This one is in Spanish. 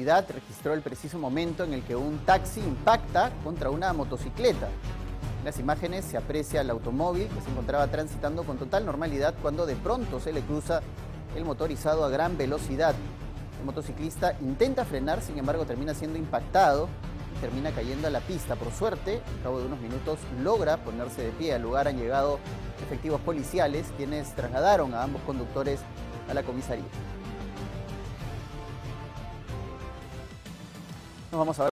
seguridad registró el preciso momento en el que un taxi impacta contra una motocicleta. En las imágenes se aprecia el automóvil que se encontraba transitando con total normalidad cuando de pronto se le cruza el motorizado a gran velocidad. El motociclista intenta frenar, sin embargo termina siendo impactado y termina cayendo a la pista. Por suerte, al cabo de unos minutos logra ponerse de pie. Al lugar han llegado efectivos policiales, quienes trasladaron a ambos conductores a la comisaría. Nos vamos a ver.